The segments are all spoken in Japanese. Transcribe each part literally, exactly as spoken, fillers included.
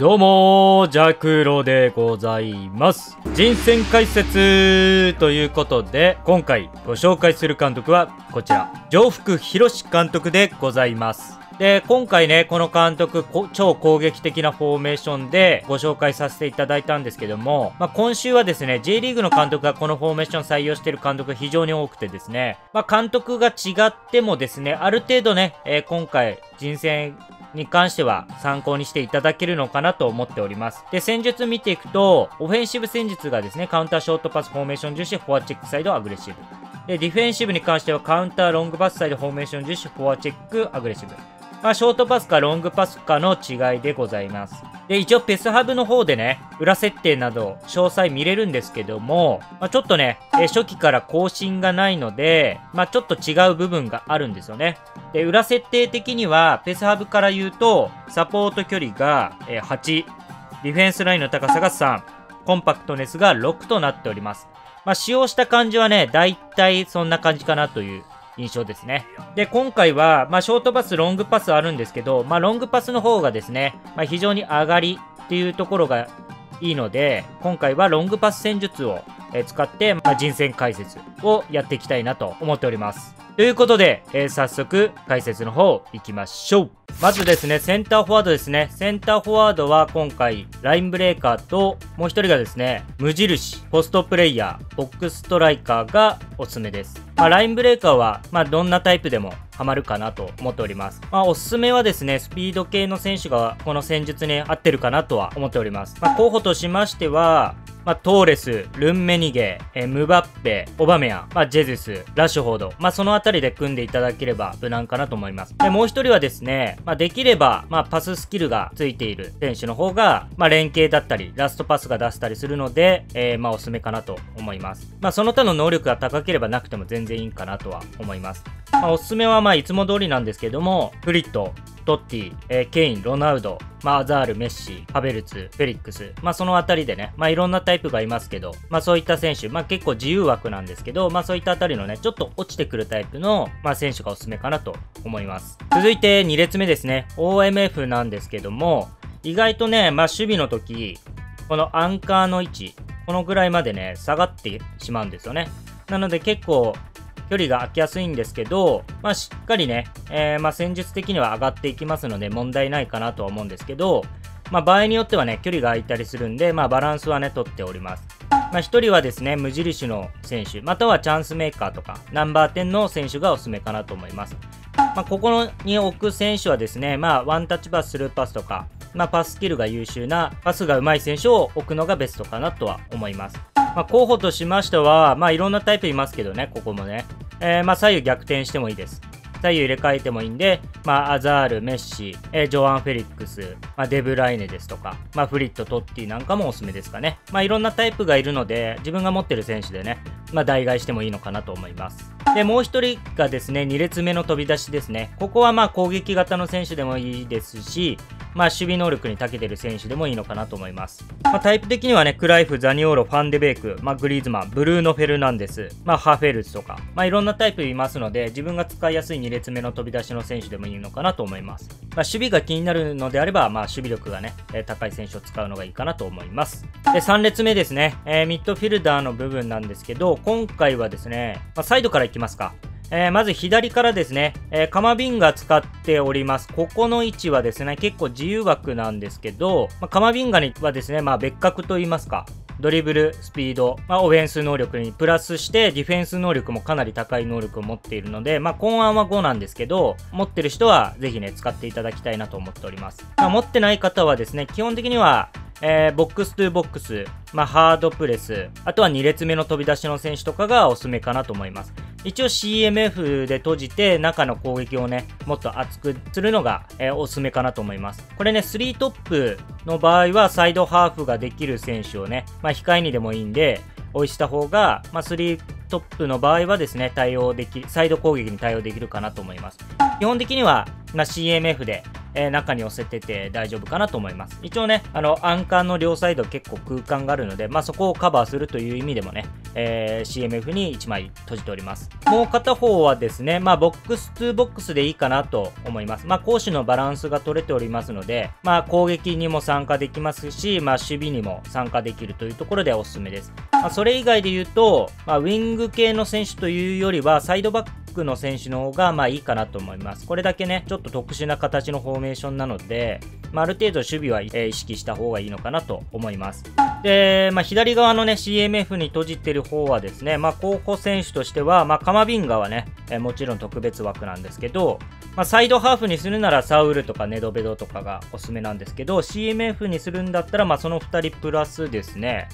どうもー、ジャクロでございます。人選解説ということで、今回ご紹介する監督はこちら、城福寛監督でございます。で、今回ね、この監督、超攻撃的なフォーメーションでご紹介させていただいたんですけども、まあ、今週はですね、J リーグの監督がこのフォーメーション採用している監督が非常に多くてですね、まあ、監督が違ってもですね、ある程度ね、えー、今回、人選に関しては参考にしていただけるのかなと思っております。で、戦術見ていくと、オフェンシブ戦術がですね、カウンターショートパスフォーメーション重視、フォアチェックサイドアグレッシブ。で、ディフェンシブに関してはカウンターロングパスサイドフォーメーション重視、フォアチェックアグレッシブ。まあ、ショートパスかロングパスかの違いでございます。で、一応ペスハブの方でね、裏設定など詳細見れるんですけども、まあ、ちょっとね、え初期から更新がないので、まあ、ちょっと違う部分があるんですよね。で、裏設定的には、ペスハブから言うと、サポート距離がはち、ディフェンスラインの高さがさん、コンパクトネスがろくとなっております。まあ、使用した感じはね、だいたいそんな感じかなという印象ですね。で、今回は、まあ、ショートパス、ロングパスあるんですけど、まあ、ロングパスの方がですね、まあ、非常に上がりっていうところがいいので、今回はロングパス戦術を使って、まあ、人選解説をやっていきたいなと思っております。ということで、えー、早速解説の方行きましょう。まずですね、センターフォワードですね。センターフォワードは今回、ラインブレーカーと、もう一人がですね、無印、ポストプレイヤー、ボックスストライカーがおすすめです。まあ、ラインブレーカーは、まあ、どんなタイプでもハマるかなと思っております。まあ、おすすめはですね、スピード系の選手がこの戦術に合ってるかなとは思っております。まあ、候補としましては、まあ、トーレス、ルンメニゲ、えムバッペ、オバメヤン、まあ、ジェズス、ラッシュフォード、まあ、そのあたりで組んでいただければ無難かなと思います。で、もう一人はですね、まあ、できれば、まあ、パススキルがついている選手の方が、まあ、連携だったり、ラストパスが出せたりするので、えー、まあ、おすすめかなと思います。まあ、その他の能力が高ければなくても全然いいかなとは思います。まあ、おすすめは、まあ、いつも通りなんですけども、フリット、トッティ、えー、ケイン、ロナウド、まあ、アザール、メッシ、ハベルツ、フェリックス、まあ、そのあたりでね、まあ、いろんなタイプがいますけど、まあ、そういった選手、まあ、結構自由枠なんですけど、まあ、そういったあたりのね、ちょっと落ちてくるタイプの、まあ、選手がおすすめかなと思います。続いてに列目ですね、オーエムエフ なんですけども、意外とね、まあ、守備の時、このアンカーの位置、このぐらいまでね、下がってしまうんですよね。なので結構、距離が空きやすいんですけど、まあ、しっかりね、えー、まあ戦術的には上がっていきますので問題ないかなとは思うんですけど、まあ、場合によってはね、距離が空いたりするんで、まあ、バランスはね、取っております。まあ、ひとりはですね、無印の選手、またはチャンスメーカーとか、ナンバーテンの選手がおすすめかなと思います。まあ、ここに置く選手はですね、まあ、ワンタッチパス、スルーパスとか、まあ、パススキルが優秀な、パスが上手い選手を置くのがベストかなとは思います。まあ、候補としましては、まあ、いろんなタイプいますけどね、ここもね。えー、まあ、左右逆転してもいいです。左右入れ替えてもいいんで、まあ、アザール、メッシ、えー、ジョアン・フェリックス、まあ、デブライネですとか、まあ、フリット、トッティなんかもおすすめですかね。まあ、いろんなタイプがいるので、自分が持ってる選手でね、まあ、代替してもいいのかなと思います。で、もう一人がですね、に列目の飛び出しですね。ここはまあ、攻撃型の選手でもいいですし、まあ、守備能力に長けてる選手でもいいのかなと思います。まあ、タイプ的にはね、クライフ、ザニオーロ、ファンデベイク、まあ、グリーズマン、ブルーノ・フェルナンデス、まあ、ハフェルツとか、まあ、いろんなタイプいますので、自分が使いやすいに列目の飛び出しの選手でもいいのかなと思います。まあ、守備が気になるのであれば、まあ、守備力がね、高い選手を使うのがいいかなと思います。で、さん列目ですね、えー、ミッドフィルダーの部分なんですけど、今回はですね、まあ、サイドからいきますか。えー、まず左からですね、えー、カマビンガ使っております。ここの位置はですね、結構自由枠なんですけど、まあ、カマビンガにはですね、まあ別格と言いますか、ドリブル、スピード、まあ、オフェンス能力にプラスして、ディフェンス能力もかなり高い能力を持っているので、まあ今案はごなんですけど、持ってる人はぜひね、使っていただきたいなと思っております。まあ、持ってない方はですね、基本的には、えー、ボックストゥーボックス、まあ、ハードプレス、あとはに列目の飛び出しの選手とかがおすすめかなと思います。一応 シーエムエフ で閉じて中の攻撃をね、もっと厚くするのが、えー、おすすめかなと思います。これね、スリートップの場合はサイドハーフができる選手をね、まあ、控えにでもいいんで、置いした方が、まあ、スリートップの場合はですね、対応でき、サイド攻撃に対応できるかなと思います。基本的には、まあ、シーエムエフ で、えー、中に寄せてて大丈夫かなと思います。一応ね、あの暗管の両サイド結構空間があるので、まあ、そこをカバーするという意味でもね、えー、シーエムエフ にいちまい閉じております。もう片方はですね、まあ、ボックスにボックスでいいかなと思います。まあ、攻守のバランスが取れておりますので、まあ、攻撃にも参加できますし、まあ、守備にも参加できるというところでおすすめです。まあ、それ以外で言うと、まあ、ウィング系の選手というよりはサイドバックの選手の方がまあいいかなと思います。これだけねちょっと特殊な形のフォーメーションなので、まあ、ある程度守備は意識した方がいいのかなと思います。で、まあ、左側のね シーエムエフ に閉じてる方はですね、まあ、候補選手としては、まあ、カマビンガはねもちろん特別枠なんですけど、まあ、サイドハーフにするならサウルとかネドベドとかがおすすめなんですけど、 シーエムエフ にするんだったら、まあ、そのふたりプラスですね、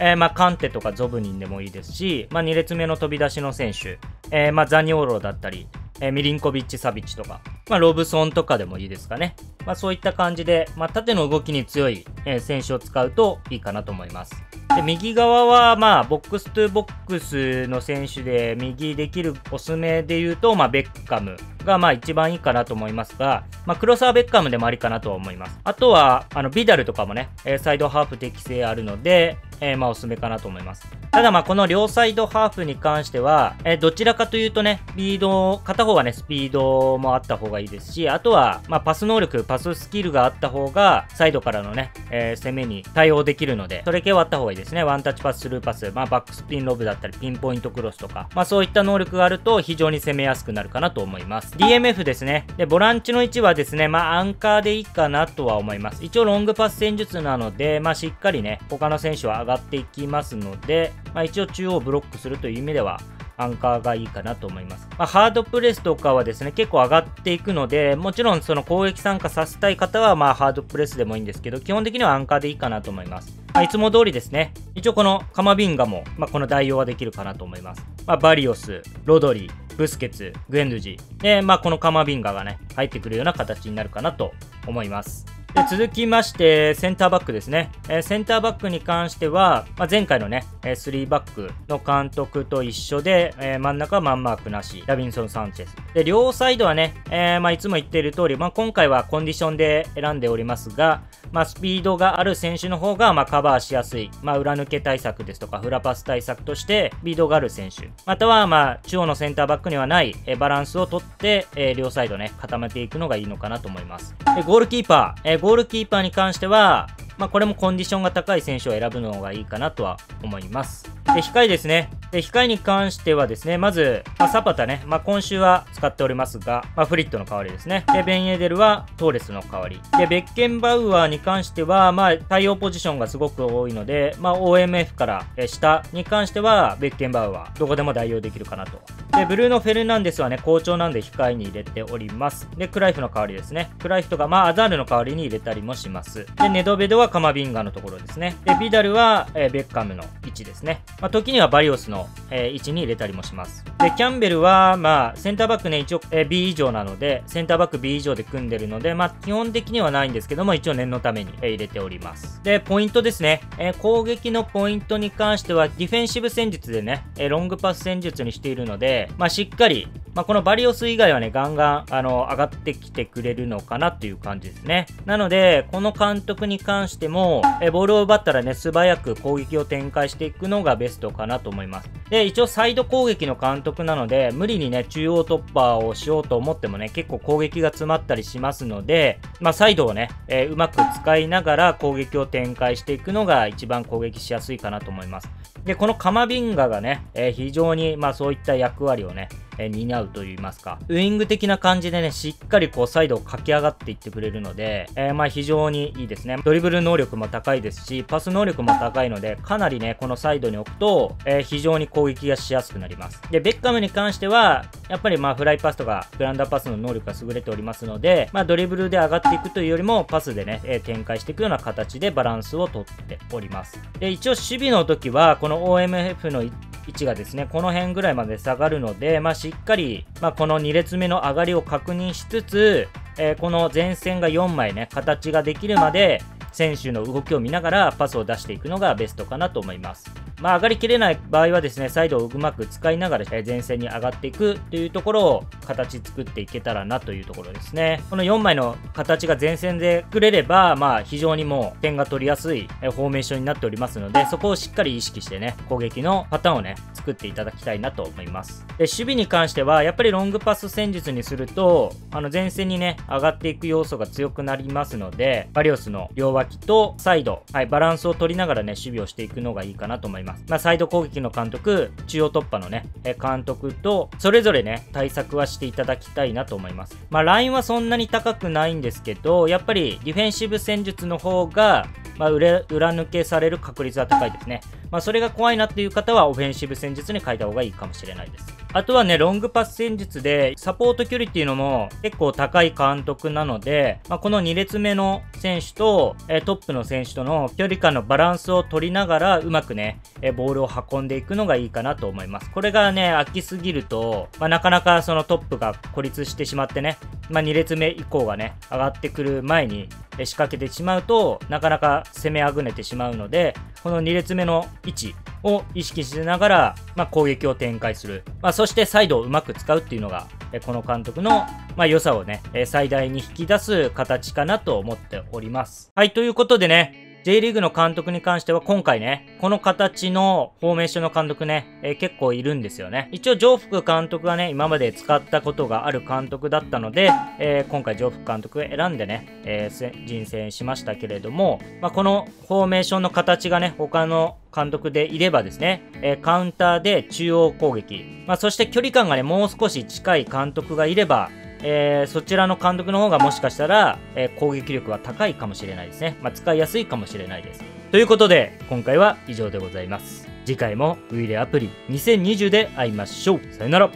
えー、まあカンテとかゾブニンでもいいですし、まあ、に列目の飛び出しの選手、えー、まあザニオロだったり、えー、ミリンコビッチ・サビッチとか、まあ、ロブソンとかでもいいですかね。まあ、そういった感じで、まあ、縦の動きに強い、えー、選手を使うといいかなと思います。で、右側は、まあ、ボックスとボックスの選手で右できるおすすめで言うと、まあ、ベッカムがまあ一番いいかなと思いますが、まあ、黒沢ベッカムでもありかなと思います。あとはあのビダルとかもね、えー、サイドハーフ適性あるので、えー、まあおすすめかなと思います。ただまあこの両サイドハーフに関しては、えー、どちらかというとねスピード、片方はねスピードもあった方がいいですし、あとはまあパス能力パススキルがあった方がサイドからのね、えー、攻めに対応できるので、それ系はあった方がいいですね。ワンタッチパススルーパス、まあ、バックスピンロブだったりピンポイントクロスとか、まあ、そういった能力があると非常に攻めやすくなるかなと思います。ディーエムエフ ですね。で、ボランチの位置はですね、まあ、アンカーでいいかなとは思います。一応、ロングパス戦術なので、まあ、しっかりね、他の選手は上がっていきますので、まあ、一応、中央をブロックするという意味では、アンカーがいいかなと思います。まあ、ハードプレスとかはですね、結構上がっていくので、もちろん、その攻撃参加させたい方は、まあ、ハードプレスでもいいんですけど、基本的にはアンカーでいいかなと思います。まあ、いつも通りですね。一応、このカマビンガも、まあ、この代用はできるかなと思います。まあ、バリオス、ロドリー、ブスケツ、グエンドゥジで、まあ、このカマビンガがね入ってくるような形になるかなと思います。で、続きましてセンターバックですね、えー、センターバックに関しては、まあ、前回のねスリーバックの監督と一緒で、えー、真ん中はマンマークなしダビンソン・サンチェスで、両サイドはね、えーまあ、いつも言っている通り、まあ、今回はコンディションで選んでおりますが、まあ、スピードがある選手の方がまあカバーしやすい、まあ、裏抜け対策ですとかフラパス対策としてスピードがある選手、またはまあ中央のセンターバックにはないえバランスをとって、えー、両サイドね固めていくのがいいのかなと思います。で、ゴールキーパー、えー、ゴールキーパーに関しては、まあ、これもコンディションが高い選手を選ぶのがいいかなとは思います。で、控えですね。で、控えに関してはですね、まず、まあ、サパタね、まあ、今週は使っておりますが、まあ、フリットの代わりですね。で、ベンエデルはトーレスの代わり。で、ベッケンバウアーに関しては、まあ、対応ポジションがすごく多いので、まあ、オーエムエフ から下に関しては、ベッケンバウアー、どこでも代用できるかなと。で、ブルーノ・フェルナンデスはね、好調なんで控えに入れております。で、クライフの代わりですね。クライフとか、まあ、アザールの代わりに入れたりもします。で、ネドベドはカマビンガのところですね。で、ビダルは、えー、ベッカムの位置ですね。まあ、時にはバリオスの、えー、位置に入れたりもします。で、キャンベルは、まあ、センターバックね、一応、えー、B 以上なので、センターバック B 以上で組んでるので、まあ、基本的にはないんですけども、一応念のために、えー、入れております。で、ポイントですね、えー。攻撃のポイントに関しては、ディフェンシブ戦術でね、えー、ロングパス戦術にしているので、まあ、しっかり、まあ、このバリオス以外はね、ガンガン、あの、上がってきてくれるのかなっていう感じですね。なので、この監督に関しても、えー、ボールを奪ったらね、素早く攻撃を展開していくのがベストかなと思います。で、一応サイド攻撃の監督なので、無理にね、中央突破をしようと思ってもね、結構攻撃が詰まったりしますので、まあ、サイドをね、えー、うまく使いながら攻撃を展開していくのが一番攻撃しやすいかなと思います。で、このカマビンガがね、えー、非常に、まあ、そういった役割をね、えー、担うといいますか、ウイング的な感じでね、しっかりこうサイドを駆け上がっていってくれるので、えー、まあ非常にいいですね。ドリブル能力も高いですし、パス能力も高いので、かなりね、このサイドに置くと、えー、非常に攻撃がしやすくなります。で、ベッカムに関しては、やっぱりまあフライパスとかグランダーパスの能力が優れておりますので、まあドリブルで上がっていくというよりも、パスでね、えー、展開していくような形でバランスをとっております。で、一応守備の時は、この オーエムエフ の位置がですね、この辺ぐらいまで下がるので、まあ、しっかり、まあ、このに列目の上がりを確認しつつ、えー、この前線がよんまいね、形ができるまで選手の動きを見ながらパスを出していくのがベストかなと思います。まあ、上がりきれない場合はですね、サイドをうまく使いながら前線に上がっていくというところを形作っていけたらなというところですね。このよんまいの形が前線で作れれば、まあ、非常にもう点が取りやすいフォーメーションになっておりますので、そこをしっかり意識してね、攻撃のパターンをね、作っていただきたいなと思います。で、守備に関しては、やっぱりロングパス戦術にすると、あの前線にね、上がっていく要素が強くなりますので、バリオスの両脇とサイド、はい、バランスを取りながらね、守備をしていくのがいいかなと思います。まあ、サイド攻撃の監督、中央突破のね、監督と、それぞれね、対策はしていただきたいなと思います。まあ、ラインはそんなに高くないんですけど、やっぱりディフェンシブ戦術の方が、まあ、裏抜けされる確率は高いですね。まあ、それが怖いなっていう方は、オフェンシブ戦術に変えた方がいいかもしれないです。あとはね、ロングパス戦術で、サポート距離っていうのも結構高い監督なので、まあ、このに列目の選手と、えー、トップの選手との距離感のバランスを取りながら、うまくね、えー、ボールを運んでいくのがいいかなと思います。これがね、空きすぎると、まあ、なかなかそのトップが孤立してしまってね、まあ、に列目以降がね、上がってくる前に仕掛けてしまうと、なかなか攻めあぐねてしまうので、このに列目の位置を意識しながら、まあ、攻撃を展開する。まあ、そしてサイドをうまく使うっていうのが、この監督の、まあ、良さをね、最大に引き出す形かなと思っております。はい、ということでね、J リーグの監督に関しては今回ね、この形のフォーメーションの監督ね、えー、結構いるんですよね。一応、上福監督がね、今まで使ったことがある監督だったので、えー、今回上福監督選んでね、えー、人選しましたけれども、まあ、このフォーメーションの形がね、他の監督でいればですね、えー、カウンターで中央攻撃、まあ、そして距離感がね、もう少し近い監督がいれば、えー、そちらの監督の方がもしかしたら、えー、攻撃力は高いかもしれないですね。まあ、使いやすいかもしれないです。ということで、今回は以上でございます。次回もウイイレアプリにせんにじゅうで会いましょう。さよなら。